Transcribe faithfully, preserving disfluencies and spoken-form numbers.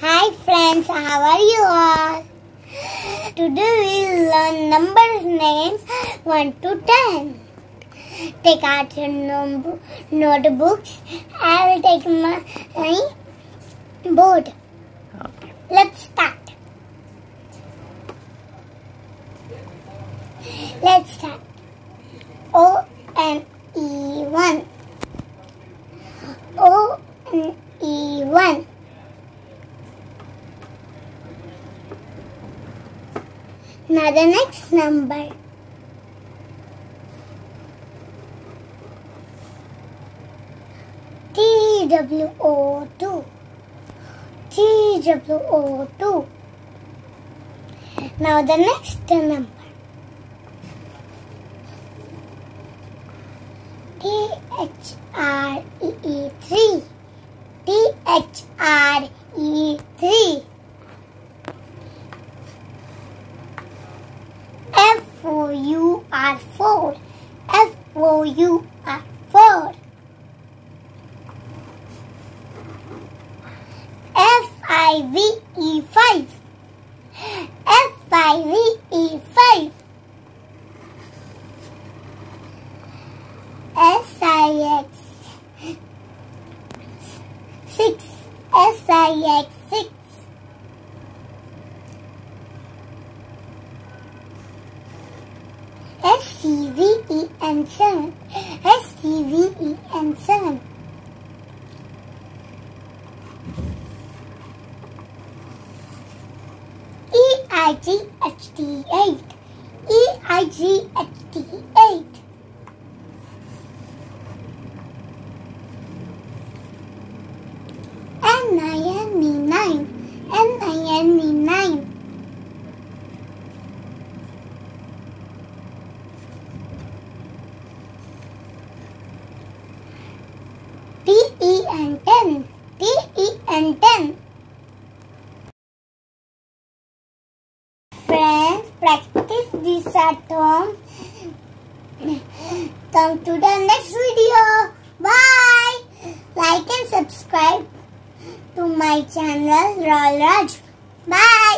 Hi friends, how are you all? Today we will learn numbers names one to ten. Take out your no notebooks. I will take my board. Okay. Let's start. Let's start. O N E one. O N E one. Now the next number. T W O two. T W O two. Now the next number. T H R E E three. T H R E E three. F O U R four. F O U R four. F I V E five. F I V E five. S I X six. S I X six. S T V E N seven. S T V E N seven. E I G H T eight. E I G H T eight. N I N E nine. N I N E nine. T E N ten. T E N ten. Friends, practice this at home. Come to the next video. Bye. Like and subscribe to my channel Royal Rajvi. Bye.